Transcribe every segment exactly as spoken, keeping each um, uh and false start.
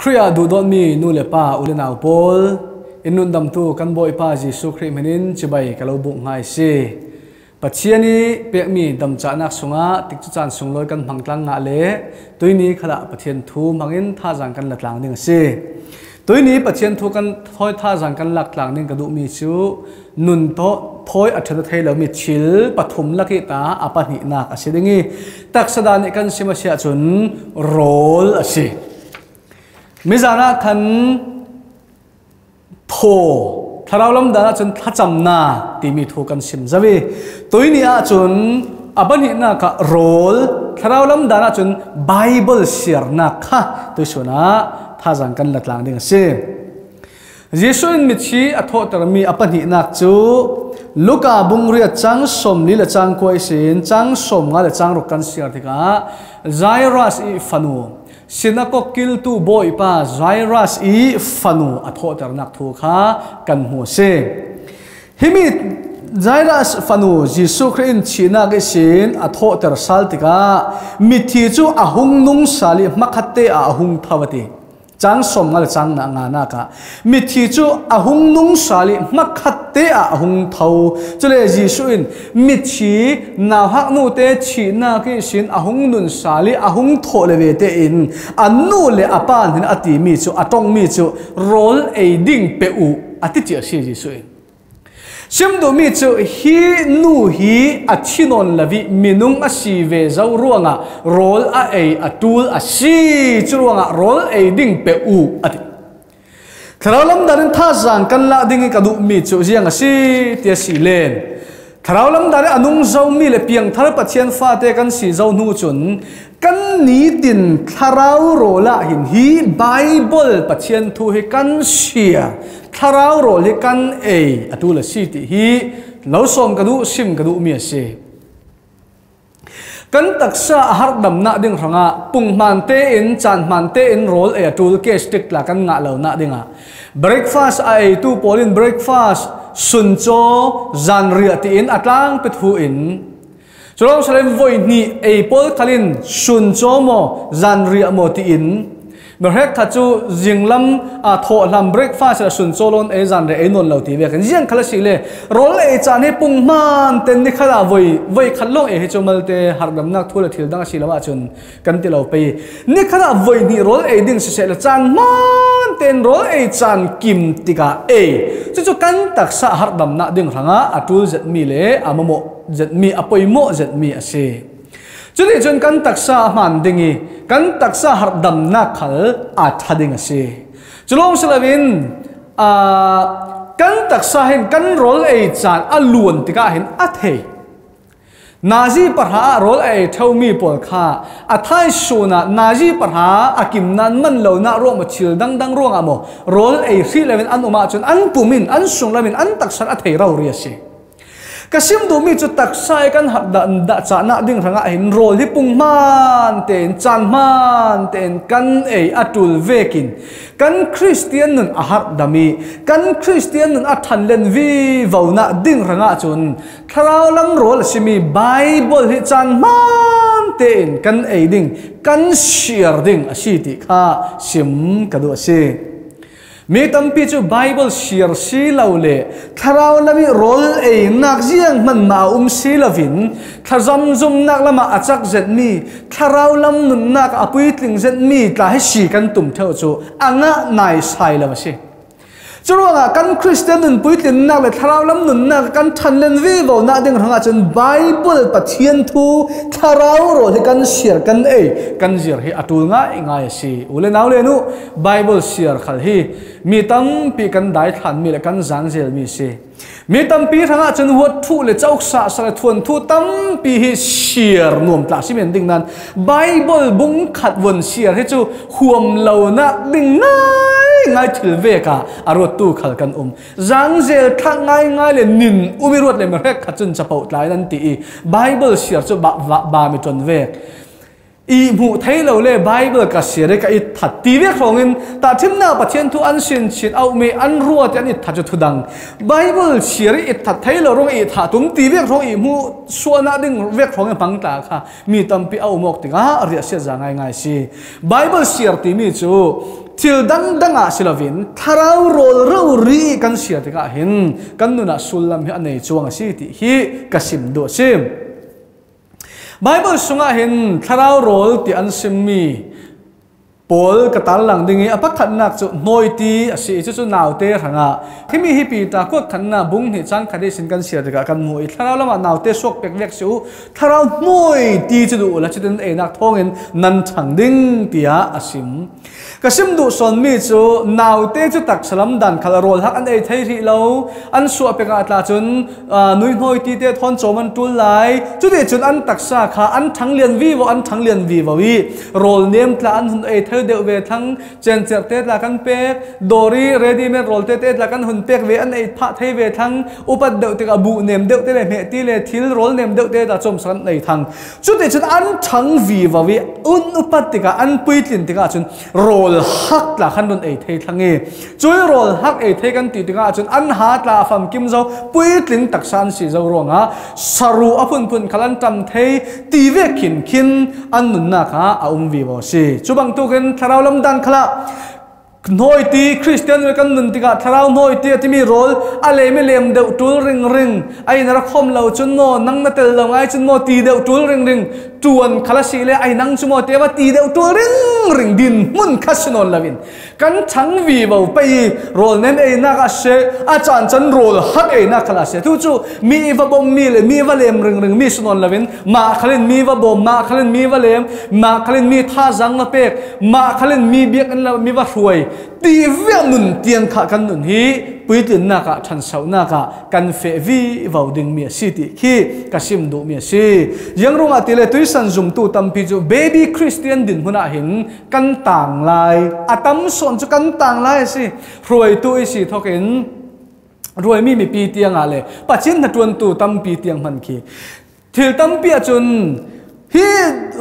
Khria du don mi nu le pa ulen al pol inun dam tu kan boi pa Jisu Khri menin chibai kalau bu ngai si pathiani pek mi dam cha nak sunga tik chu chan sung loi kan phangtlang nga le tuini khala pathian thu mangin tha jang kan latlang ning si tuini pathian thu kan thoi tha jang kan latlang ning ka du mi chu nun to thoi athana thailo mi chil pathum laki ta apani nak asidingi tak sada ni kan sima sia chun rol asi mizana khan tho thao lâm đã chun thắt chậm na tỉ mỉ thu căn sim zavi tối nia chun abani na cả role thao lâm đã chun Bible share na kha tôi xô na tha rằng căn lật lang đinh sim Giêsu mi chi atho termi abani na chu Luca bung ria chang som li la chang koi sin chang som nga la chang ro kan share thì cả Jairus i fanu sinako kil tu boy pa Jairus i fanu atho ter nak thu kha kan hu se himi Jairus fanu Jisu Christ china ge sin atho ter saltika mithi chu ahung nung sali makhatte a ahung thawati chang somngal chang na nga na ka mithi chu ahung nung sali makhatte a ahung thaw chule Jisu in mithi na hak nu te china ge sin ahung nun sali ahung tho le ve te in anu le apan hin ati mi chu atong mi chu rol a ding pe u ati chi si Jisu in xem đồ mi chu hi nu hi achinon lavi minung asi ve zau ruanga rol a ei atul asi chuanga rol ei ding pe u ati tharalam darin tha jang kan la ding ka du mi chu jiang asi te si len tharalam dar anung zau mi le piang thar pathian fa te kan si zau nu chun kan ni tin tharau rola hin hi Bible pathian thu he kan sia tharau ro le kan ei atula si ti hi lo som ka du sim ka du mi se kan taksa har dam na ding ranga pung man te in chan man te in roll e atul ke stick la kan nga lo na dinga breakfast ai tu polin breakfast sun cho zan ria ti in atlang pet hu in chorong salem voi ni ei pol kalin sun cho mo zan ria mo ti in mà hết cả chú riêng lâm à thọ làm breakfast là sườn solon ấy dàn để ấy nôn lâu tí về cái riêng khá xí lệ rồi lại chán hết bung man tên đi khá là vơi vơi khát lông ấy cho mal tê hạt đầm nát thua là thiếu đang xí lắm à chun cần tiêu lâu pay đi khá là vơi thì rồi ấy đinh sẽ là chán man tên rồi ấy chán kim tika ấy cho cho cần đặc sắc hạt đầm nát đinh ranga à chú giật mi lệ à mồm giật mi à poi mộ giật mi à xí cho nên chúng cần đặc sắc màn đinh ý kan taksa har dam na khal athading ase chulong salavin a kan taksa hin kan rol ei chan alun tika hin athei nazi parha rol ei thomi pol kha athai suna nazi parha akim nan man lo na ro ma chil dang dang ro amo rol ei si levin an uma chun an pumin an sung lamin an taksan athei raw ri ase kasim do mi chu taksai kan haddan da cha na ding ranga hin rol hi pung man ten chan man ten kan ei atul vekin kan Christian nun ahar dami kan Christian nun athan len vi vauna ding ranga chun tharau lam rol simi Bible hi chan man ten kan ei ding kan share ding asiti kha sim kadu ase mi tampi chu Bible share si lo le tharau lami rol ei nak jiang man ma um si lovin thazam zum nak lama achak zet mi tharau lam nun nak apui tling zet mi ta he si kan tum theo chu anga nai sai lama si chuwa kan Christian nun pui tling nak le tharau lam nun nak kan than len vi vo na ding ranga chen Bible pathian thu tharau ro he kan share kan ei kan jir he atul nga ingai si ule naw le nu Bible share khal hi mi tam pi kan dai than mi le kan zang zel mi si mi tam pi thanga chen huat thu le chauk sa sa thuan thu tam pi hi share nom tla si men ding nan Bible bung khat won share he chu huam lo na ding nai ngai thil ve ka arot tu khal kan um zang zel tha ngai ngai le nin umi rot le me rek kha chun chapau tlai nan ti Bible share chu ba ba mi ton ve i mu thấy lâu lê Bible cả xia đấy cả ít thật tí viết phong in ta thêm nào bắt thiên thu ăn xin xin ao mê ăn rùa thì ăn ít thật cho thu đằng Bible xia đấy ít thật thấy lâu rồi ít thật tốn tí viết phong i mu xua na đừng viết phong in bằng ta ha mi tâm pi ao mộc tiếng á riết xia ra ngay ngay xi Bible xia tí mi chú chiều đăng đăng à xí là vin thâu rồi rồi ri căn xia thì cả hin căn nụ na sulam hi anh ấy chuang xi thì hi cả sim đồ sim Bible sunga hin tharau rol ti an simmi pol katal lang dingi apak khanak chu noi ti asi chu chu naw te hanga khimi hi pi ta ko thanna bung ni chang khade sin kan sia daga kan mu i tharau lama naw te sok pek lek chu tharau noi ti chu du la chu den enak thongen nan thang ding tia asim kasim du son mi chu naw te chu tak salam dan khala rol hak an ei thei ri lo an su apeka tla chun nui noi ti te thon choman tul lai chu de chun an taksa kha an thang lian vi wo an thang lian vi wa wi rol nem tla an hun ei theo đều về thăng trên chợ tết là căn pek dori ready made roll tết là căn hồn pek về anh ấy phạ thay về thăng upat đậu tết abu nem đậu tết là mẹ ti là thil roll nem đậu tết là trộm sắn này thăng chút để chút ăn thăng vì và vì un upat tết cả ăn pui tiền tết cả chút roll hắc là khăn đồn ấy thay thăng nghe chuối roll hắc ấy thay căn tít tết cả chút ăn hạt là phẩm kim rau pui tiền tắc san xì rau ruộng á saru apun pun khan tam thay ti về kinh kinh ăn nụn nạc á ông vì bảo xì chú bằng tu cái thao lâm đan khla noi ti Christian với căn nền ti cả thao noi ti thì mi roll ale mi lem đậu trul ring ring ai nara khom lâu chun mo nang na tel lâu ai chun mo ti đậu trul ring ring tuan khla si le ai nang chun mo te va ti đậu trul ring ring din mun khasinon lavin kan thang vi vào pay roll nem ai na ka se a chan chan roll hat ai na khla se tu chu mi va bom mi le mi va lem ring ring mi sunon lavin ma khalin mi va bom ma khalin mi va lem ma khalin mi tha jang na pek ma khalin mi biak an la mi va huai ti viết nụn tiền cả căn nụn hí quý tiền na cả thằng sáu na cả căn phê vi vào đình miệt si tị khi cả sim độ miệt si giang rong à tị lệ tuy san dùng tu tâm pi cho baby Christian đình hôn à hình căn tàng lai à tâm son cho căn tàng lai si rồi tôi si thọ kiến rồi mi mi pi tiền à lệ bà chiến thật tuân tu tâm pi tiền hẳn khi thiệt tâm pi à chun hi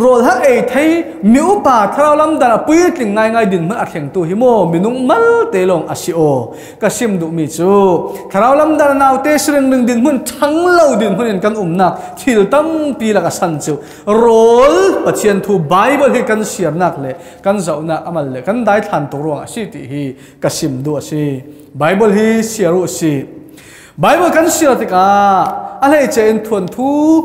rồi hắc ấy thấy miếu bà thao lâm đà bùi tình ngay ngay đình mất ạt hàng tu hi mô mình nung mất tê lòng asio cả sim đủ mi chú thao lâm đà nào tê sương đừng đình muốn thắng lâu đình muốn căn ủng nặc thiểu tâm pi là cả săn chú rồi và chiến thu bài bởi căn xiềng nặc lệ căn dậu nặc amal lệ căn đại thành tổ ruộng asio thì hi cả sim đủ asio bài bởi hi xiềng asio bài bởi căn xiềng thì cả anh ấy chơi thuần thu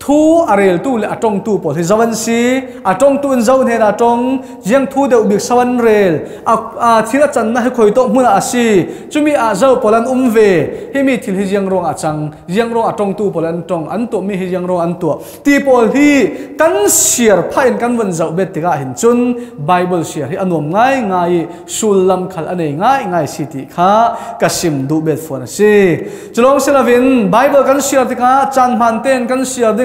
thu à rèn tu là trong tu bỏ thì giáo văn sĩ à trong tu anh giáo này là trong riêng thu đều biết sao anh rèn à à thiếu là chân này khởi động muốn là sĩ chúng mi à giáo bỏ lan um về hi mi thiếu hi riêng rong à trăng riêng rong à trong tu bỏ lan trong anh tu mi hi riêng rong anh tu ti bỏ hi căn xia phải căn vận giáo biết thì cả hiện chun Bible xia hi anh ôm ngay ngay sulam khal anh ấy ngay ngay sĩ thì cả cái sim du biết phun sĩ chúng ông sẽ là vin Bible căn xia thì cả chân hoàn tên căn xia thì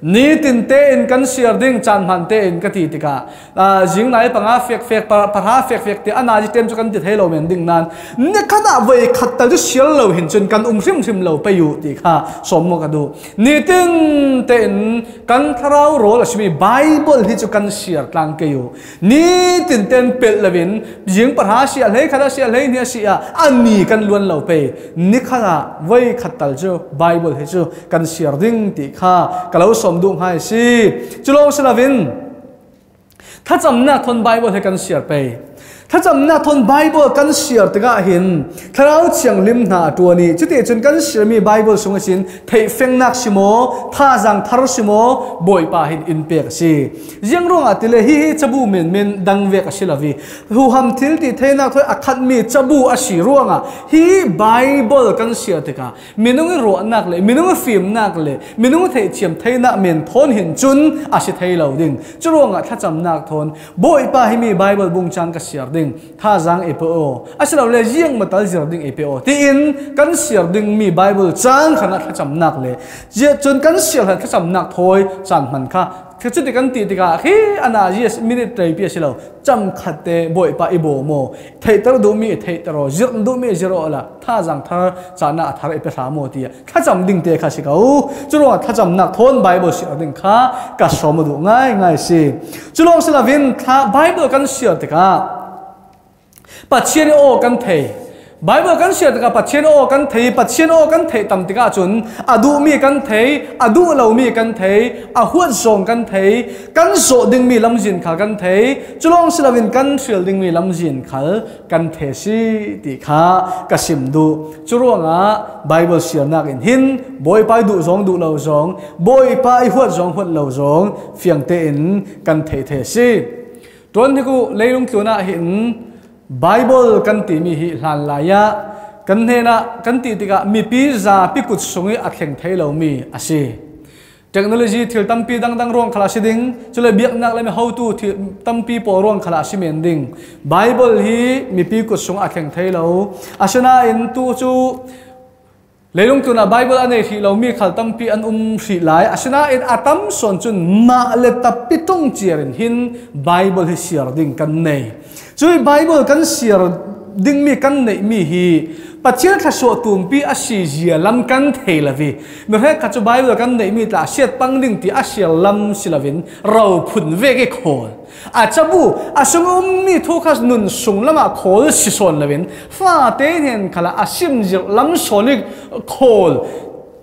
ni tin te in kan siar ding chan han te in kati tika a jing nai panga fek fek par ha fek fek te ana ji tem chu kan ti thelo men ding nan ne khana ve khatta ju sial lo hin chun kan um sim sim lo pe yu ti kha som mo ka du ni tin te in kan tharau rol asmi Bible hi chu kan siar tlang ke yu ni tin ten pel lawin jing par ha sial hei khana sial hei ni sia ani kan luan lo pe ni khana ve khatta ju Bible hi chu kan siar ding ti kha ka lo som đúng hay si chú lâu sẽ là vin thắt chậm na thôn Bible hay cần sửa bề thắt chậm na thôn Bible cần sửa tất cả hiện tháo chẳng lim na tua ni chứ để chân cần sửa mi Bible xuống cái xin thấy phèn nát xí mô tha rằng tháo xí mô bội pa hiện in bẹc si riêng rong à tile hi hi chabu men men đăng về cái xí là vì hu ham thiếu thì thấy na thôi akhat mi chabu a xí rong à hi Bible cần sửa tất cả mình không có ruộng nát lệ mình không có phim nát lệ mình không có thể chiếm thấy na mình thôn hiện chun à xí thấy lâu đừng chứ rong à thắt chậm na thôn bội pa hi mi Bible bung chang cái sửa đừng tha rằng epo à xí là lệ riêng mà tới sửa đừng epo thì in cần sửa đừng mi Bible chang khả năng thắt chậm nát lệ giờ chun cần sửa thắt chậm nát thôi chẳng hẳn kha thế chút thì căn tì thì cả khi anh ấy yes minute tây bia xí lâu chăm khát để bội pa ibo mò thấy tao đôi mi thấy tao giật đôi mi giật rồi là tha rằng tha trả nợ tha lại bị phá mò tiệt tha chăm đinh tê khá xí câu chú lo tha chăm nạp thôn Bible xí đinh khá cả số mà đủ ngay ngay xí chú lo xí là viên tha Bible căn xí thì cả bắt chia ô căn thầy Bible kan siat ka patchen o kan thei patchen o kan thei tam tika chun adu mi kan thei adu lo mi kan thei a huat zong kan thei kan zo ding mi lamjin kha kan thei chulong silawin kan thil ding mi lamjin khal kan the si ti kha kasim du churonga Bible sianak in hin boy pai du zong du lo zong boy pai huat zong huat lo zong fiang te in kan thei the si ton ni ku leilung tuna hin Bible kan ti mi hi hlan laia kan hena kan ti tika mi pi za pi kut sungi a thleng thailo mi ase technology thil tampi dang dang rong khala siding chule biak nak lem how to thil tampi po rong khala simen ding Bible hi mi pi kut sung a thleng thailo asena in tu chu leilung tuna Bible ane hi lo mi khal tampi an um hri lai asena in atam son chun ma le tapitong chirin hin Bible hi siar ding kan nei chuy Bible kan siar ding mi kan nei mi hi pathian kha so tum pi a si zia lam kan thela vi no he kha chu Bible kan nei mi ta set pang ding ti a sia lam silavin ro phun ve ge khol a chabu a sungum mi thu khas nun sung lama khol si son lavin fa te hen khala a sim zir lam solik khol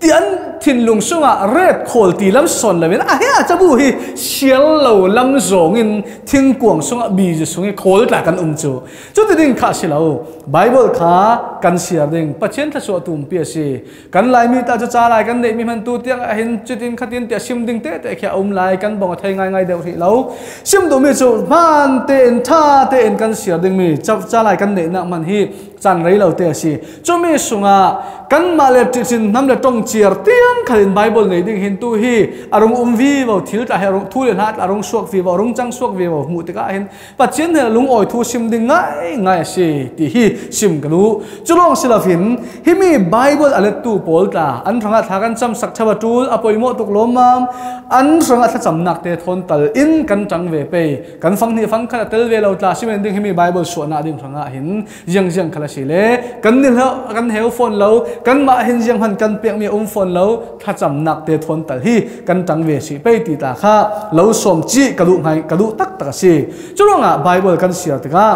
tian thin lung sunga red khol ti lam son lamen a he a chabu hi sial lo lam zong in thing kuang sunga bi ji sungi khol ta kan um chu chu ti ding kha silo Bible kha kan siar ding pachen tha so tum pi si kan lai mi ta cha cha lai kan nei mi man tu tiang a hin chu tin khatin te sim ding te te kha um lai kan bong thai ngai ngai deu ri lo sim do mi chu man te en tha te en kan siar ding mi cha cha lai kan nei na man hi chan rei lo te si chu mi sunga kan ma le ti sin nam le tong chiar tiang khalin Bible nei ding hin tu hi arung umvi vo thil ta herung thu le hat arung suak vi vo arung chang suak vi vo mu te ka hin pachin he lung oi thu sim ding ngai ngai si ti hi sim kalu chulong silafin hi mi Bible ale tu pol ta an ranga tha kan cham sak thawa tul apoi mo tuk lomam an ranga tha cham nak te thon tal in kan tang ve pe kan phang ni phang khala tel ve lo ta sim ding hi mi Bible so na ding ranga hin jang jang khala si le kan nil ha kan heu phone lo kan ma hin jang han kan pek mi um phone lo tha cham nak te thon tal hi kan tang ve si pe ti ta kha lo som chi kalu ngai kalu tak tak si chulonga Bible kan sia ta ka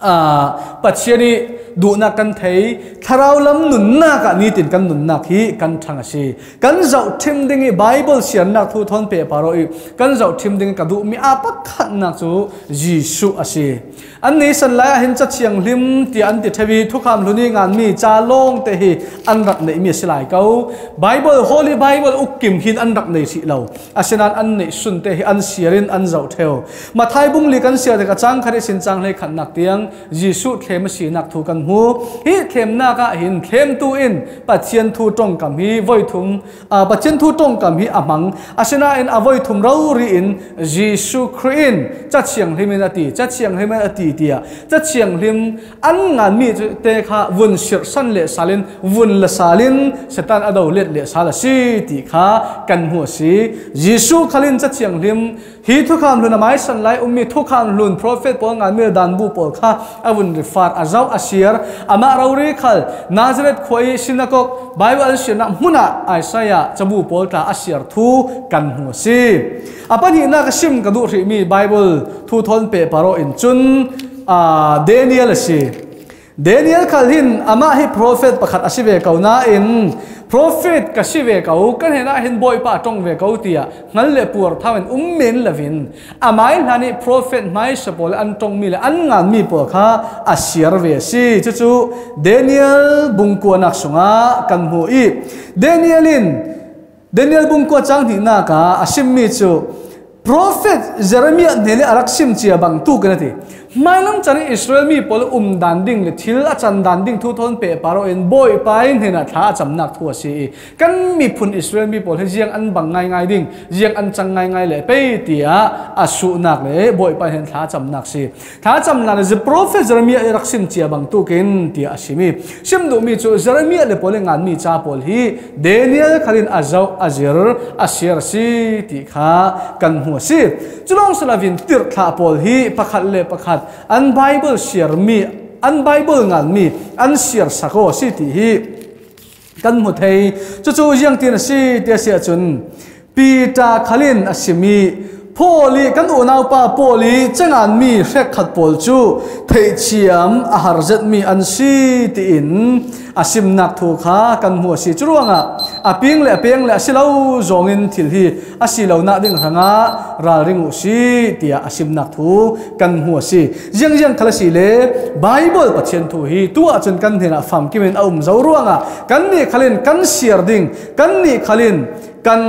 a pachiani du na kan thấy tharau lắm nụn na cả ni tin kan nụn na khi kan thang si kan dạo thêm đinh Bible sian na thu thon pe paroi kan dạo thêm đinh cả du mi apak khát na chú Giêsu asi anh này san lai hin chất chiang lim ti an ti thevi thu kham luni ngan mi cha long te hi an rak nei mi silai câu Bible Holy Bible uk kim hin an rak nei si lâu asian an nei sun te hi an siarin an dạo theo mà thái bung li kan sia de ka chang khare sin chang le khan nak tiang Giêsu thèm si nak thu kan mu hi thêm na ka hin thêm tu in patien thu trong cảm hi voi thum a patien thu trong cảm hi amang asena in avoi thum rau ri in Giêsu Christin cha chiang hlim na ti cha chiang hlim na ti tia cha chiang hlim an ngan mi te kha vun sir san le salin vun la salin setan ado let le sala si ti kha kan hu si Giêsu khalin cha chiang hlim hi thu kham luna mai san lai ummi thu kham lun prophet po ngan mi dan bu po kha avun rifar azau asiar ama rauri khal Nazareth khoi sinagog Bible sina huna Isaiah chabu polta asiar thu kan hu si apani na kasim kadu ri mi Bible thu thon pe paro in chun a Daniel si Daniel khalhin ama hi prophet pakhat asive kauna in prophet kasive kau kan hena hin boy pa tong ve kau tia ngal le pur thawen ummen lavin amai lani prophet mai sapol an tong mi le an ngan mi po kha asiar ve si chu chu Daniel bungko nak sunga kan mu i Danielin Daniel bungko chang ni na ka asim mi chu prophet Jeremiah nele araksim chia bang tu kan ti mai lắm chắn Israel mi pol um dan ding le thil a chan dan ding thu thon pe paro en boy pai nena tha cham nak thua si kan mi phun Israel mi pol he jiang an bang ngai ngai ding jiang an chang ngai ngai le pe tia asu nak le boy pai hen tha cham nak si tha cham lan ze prophet Jeremiah raksin chia bang tu ken tia asimi sim du mi chu Jeremiah le pol ngan mi cha pol hi Daniel khalin azau azir asir si ti kha kan hu si chulong salavin tir tha pol hi pakhat le pakhat an Bible share mi an Bible ngan mi an share sako si ti hi kan mu thei chu chu yang tin si te se chun pi ta khalin asimi poli kan unau pa poli changan mi hrek khat pol chu thei chiam a har zet mi an si ti in asim nak thu kha kan mu si chuanga aping le peng le silau zongin thil hi asilo na ding hanga ra ringu si tia asim nak thu kan hu si jeng jeng khala si le Bible pathian thu hi tu a chen kan thena fam kimen aum zo ruanga kan ni khalin kan share ding kan ni khalin kan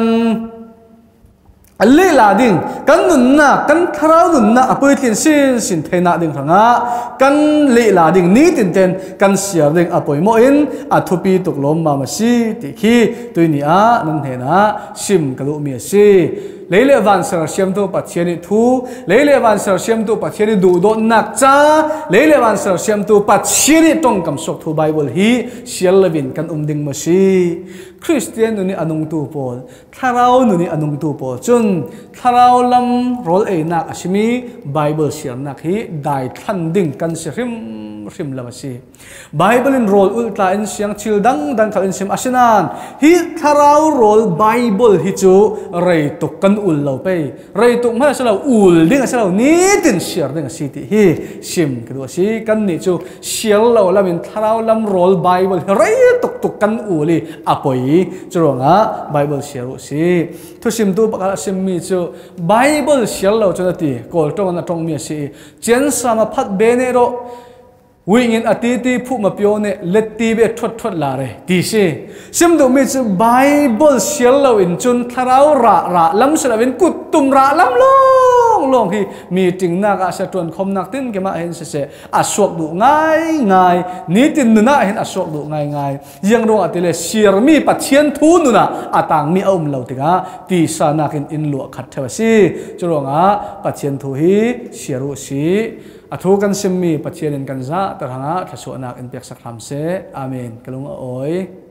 lê là ding kan nun na kan kharau nun na apoi tin sin sin theina ding hanga kan lê là ding ni tin ten kan sia ding apoi mo in athupi tuklom ma ma si ti khi tui ni a nan he na sim kalu mi si lấy lệ vạn sở xem tu bát thiên thu lấy lệ vạn sở xem tu bát thiên đủ độ nặc cha lấy lệ vạn sở xem tu bát thiên trong cảm xúc thu Bible hi xiên là vin căn um đình mà si Christian nụ ni anung tu bồ Tharao nụ ni anung tu bồ chun Tharao lâm rol ấy nặc asmi Bible xiên nặc hi đại thanh đình căn sẽ rim rim là mà si Bible in rol ultra in xiang chill đăng đăng khảo in xiêm asinan hi Tharao rol Bible hi chú rei tục căn ul lâu bay rây tụng hết sao ul đinh sao ní tiền share đinh xí thì hi sim cái đồ xí căn này chú share lâu là mình thao làm roll Bible rây tục tục căn uli apoi chú rồi ngã Bible share xí thôi sim tu bác là sim mi chú Bible share lâu cho nó thì còn trong anh trong mi xí chiến sa mà phát bên này rồi wingin atiti phu ma pione letti be thot thot la re ti se sim do mi chu Bible shelo in chun tharau ra ra lam selawin kut tum ra lam long long hi meeting na ka sa ton khom nak tin ke ma hen se se asok du ngai ngai ni tin nu na hen asok du ngai ngai yang ro atile shir mi pathian thu nu na atang mi om lo tinga ti sa nakin in lu khat thawa si churonga pathian thu hi shiru si athu kan simmi pathianin kan za tarhanga thasuanak in pek saklam se amen kalunga oi